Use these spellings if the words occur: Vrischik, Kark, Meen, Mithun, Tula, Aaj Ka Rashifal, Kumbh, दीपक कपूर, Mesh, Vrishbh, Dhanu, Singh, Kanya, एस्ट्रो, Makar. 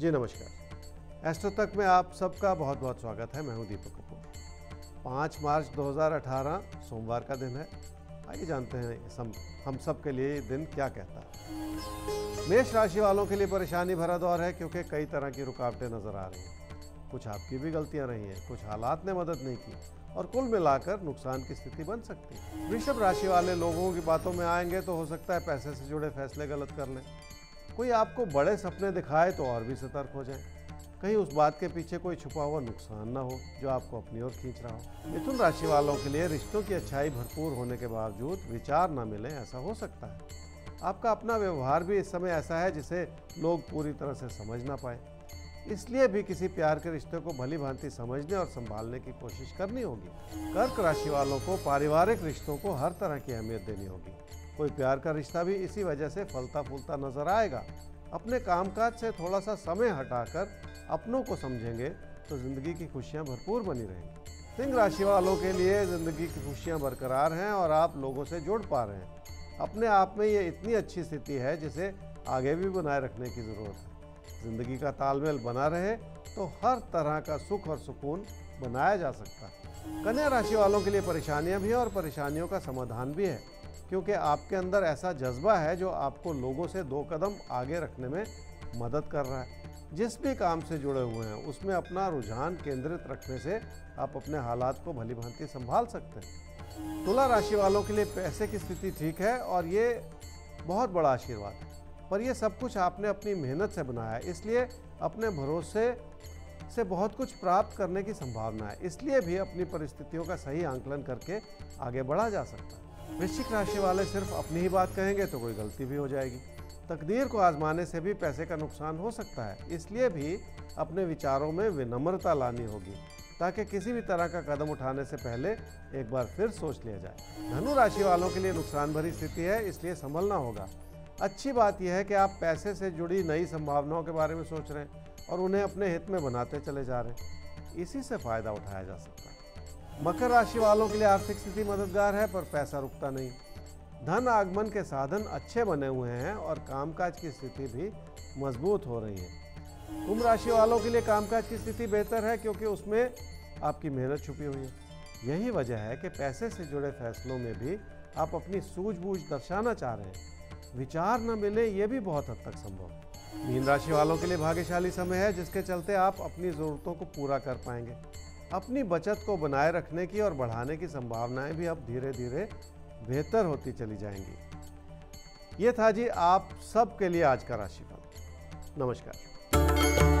जी नमस्कार, एस्ट्रो तक में आप सबका बहुत बहुत स्वागत है। मैं हूं दीपक कपूर। 5 मार्च 2018 सोमवार का दिन है। आइए जानते हैं हम सब के लिए दिन क्या कहता है। मेष राशि वालों के लिए परेशानी भरा दौर है, क्योंकि कई तरह की रुकावटें नजर आ रही हैं। कुछ आपकी भी गलतियां रही हैं, कुछ हालात ने मदद नहीं की और कुल मिलाकर नुकसान की स्थिति बन सकती है। वृषभ राशि वाले लोगों की बातों में आएंगे तो हो सकता है पैसे से जुड़े फैसले गलत कर लें। कोई आपको बड़े सपने दिखाए तो और भी सतर्क हो जाएं, कहीं उस बात के पीछे कोई छुपा हुआ नुकसान ना हो जो आपको अपनी ओर खींच रहा हो। मिथुन राशि वालों के लिए रिश्तों की अच्छाई भरपूर होने के बावजूद विचार ना मिले, ऐसा हो सकता है। आपका अपना व्यवहार भी इस समय ऐसा है जिसे लोग पूरी तरह से समझ ना पाए, इसलिए भी किसी प्यार के रिश्ते को भली भांति समझने और संभालने की कोशिश करनी होगी। कर्क राशि वालों को पारिवारिक रिश्तों को हर तरह की अहमियत देनी होगी। कोई प्यार का रिश्ता भी इसी वजह से फलता फूलता नजर आएगा। अपने कामकाज से थोड़ा सा समय हटाकर अपनों को समझेंगे तो जिंदगी की खुशियां भरपूर बनी रहेंगी। सिंह राशि वालों के लिए जिंदगी की खुशियां बरकरार हैं और आप लोगों से जुड़ पा रहे हैं। अपने आप में ये इतनी अच्छी स्थिति है जिसे आगे भी बनाए रखने की जरूरत है। जिंदगी का तालमेल बना रहे तो हर तरह का सुख और सुकून बनाया जा सकता है। कन्या राशि वालों के लिए परेशानियां भी हैं और परेशानियों का समाधान भी है, क्योंकि आपके अंदर ऐसा जज्बा है जो आपको लोगों से 2 कदम आगे रखने में मदद कर रहा है। जिस भी काम से जुड़े हुए हैं उसमें अपना रुझान केंद्रित रखने से आप अपने हालात को भली भांति संभाल सकते हैं। तुला राशि वालों के लिए पैसे की स्थिति ठीक है और ये बहुत बड़ा आशीर्वाद है, पर यह सब कुछ आपने अपनी मेहनत से बनाया है, इसलिए अपने भरोसे से बहुत कुछ प्राप्त करने की संभावना है। इसलिए भी अपनी परिस्थितियों का सही आंकलन करके आगे बढ़ा जा सकता है। वृश्चिक राशि वाले सिर्फ अपनी ही बात कहेंगे तो कोई गलती भी हो जाएगी। तकदीर को आजमाने से भी पैसे का नुकसान हो सकता है, इसलिए भी अपने विचारों में विनम्रता लानी होगी ताकि किसी भी तरह का कदम उठाने से पहले एक बार फिर सोच लिया जाए। धनु राशि वालों के लिए नुकसान भरी स्थिति है, इसलिए संभलना होगा। अच्छी बात यह है कि आप पैसे से जुड़ी नई संभावनाओं के बारे में सोच रहे हैं और उन्हें अपने हित में बनाते चले जा रहे हैं, इसी से फायदा उठाया जा सकता है। मकर राशि वालों के लिए आर्थिक स्थिति मददगार है, पर पैसा रुकता नहीं। धन आगमन के साधन अच्छे बने हुए हैं और कामकाज की स्थिति भी मजबूत हो रही है। कुंभ राशि वालों के लिए कामकाज की स्थिति बेहतर है, क्योंकि उसमें आपकी मेहनत छुपी हुई है। यही वजह है कि पैसे से जुड़े फैसलों में भी आप अपनी सूझबूझ दर्शाना चाह रहे हैं। विचार न मिले ये भी बहुत हद तक संभव है। मीन राशि वालों के लिए भाग्यशाली समय है, जिसके चलते आप अपनी जरूरतों को पूरा कर पाएंगे। अपनी बचत को बनाए रखने की और बढ़ाने की संभावनाएं भी अब धीरे धीरे बेहतर होती चली जाएंगी। ये था जी आप सब के लिए आज का राशिफल। नमस्कार।